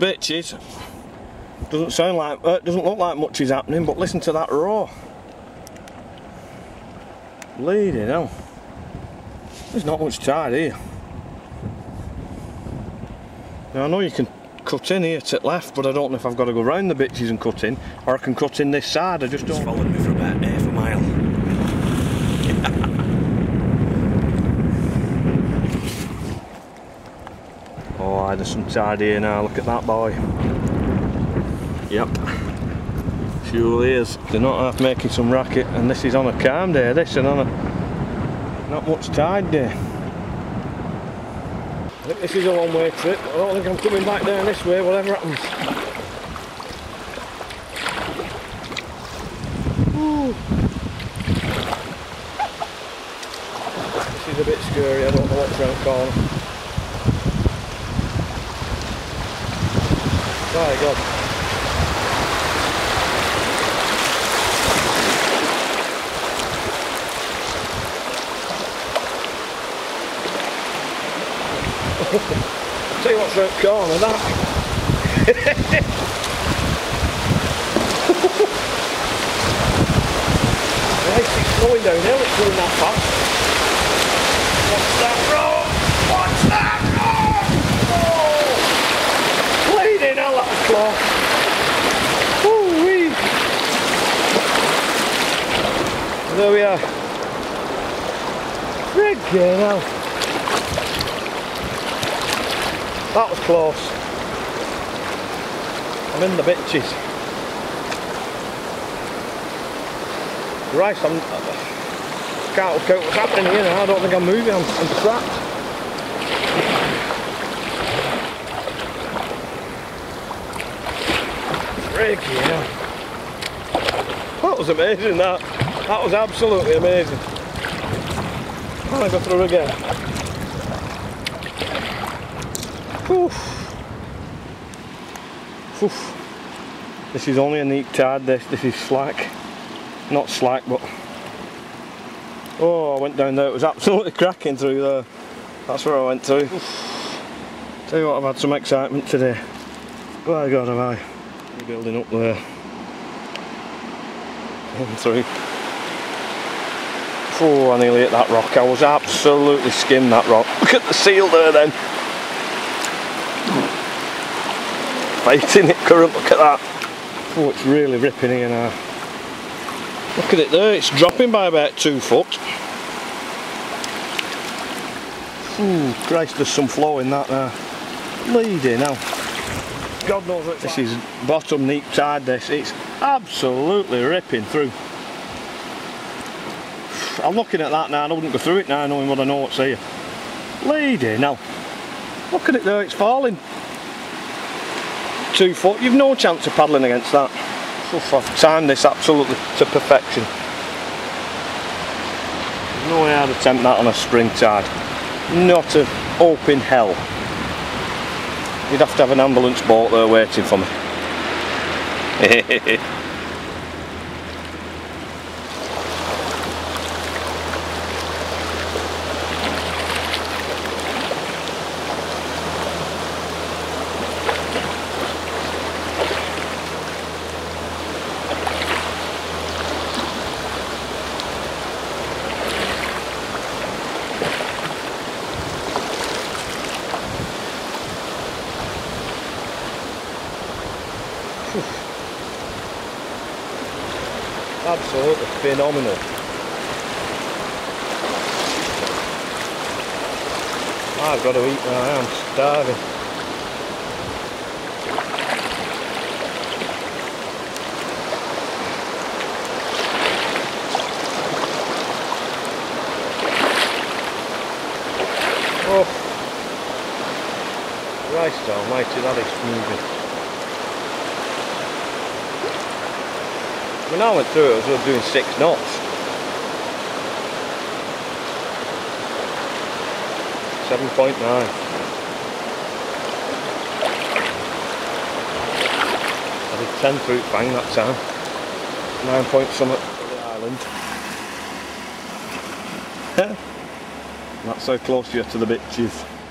Bitches. Doesn't look like much is happening, but listen to that roar. Lady, hell. There's not much tide here. Now I know you can cut in here to the left, but I don't know if I've got to go round the bitches and cut in, or I can cut in this side. I just don't. It's followed me for about half a mile. Oh, there's some tide here now, look at that boy. Yep. Sure is. They're not half making some racket, and this is on a calm day, this, and on a not much tide day. I think this is a one way trip. I don't think I'm coming back down this way, whatever happens. Ooh. This is a bit scary, I don't know what's around the corner. Oh my God. Tell you what's around the corner, that. It keeps going downhill, it's going that fast. What's that road? What's that? Woo-wee. There we are. Friggin' hell. That was close. I'm in the bitches. Christ, I can't look out what's happening here now. I don't think I'm moving, I'm trapped. Yeah. That was amazing, that was absolutely amazing. Can I go through again? Oof. Oof. This is only a neat tide, this is slack. Not slack, but oh, I went down there, it was absolutely cracking through there. That's where I went to. Tell you what, I've had some excitement today. By God have I. Building up there. One, through. Oh, I nearly hit that rock. I was absolutely skimming that rock. Look at the seal there then. Fighting it current, look at that. Oh, it's really ripping here now. Look at it there, it's dropping by about 2 foot. Oh, Christ, there's some flow in that there. Lady now. God knows what this is, bottom neap tide this, it's absolutely ripping through. I'm looking at that now, I wouldn't go through it now knowing what I know what's here. Lady now, look at it there, it's falling. 2 foot, you've no chance of paddling against that. Oof, I've timed this absolutely to perfection. No way I'd attempt that on a spring tide. Not an open hell. You'd have to have an ambulance boat there waiting for me. Absolutely phenomenal. I've got to eat now, I am starving. Oh, Christ almighty, that is moving. When I went through it, I was doing 6 knots. .9. I did 10 through bang that time. 9 point something for the island. That's how close you are to the bitches.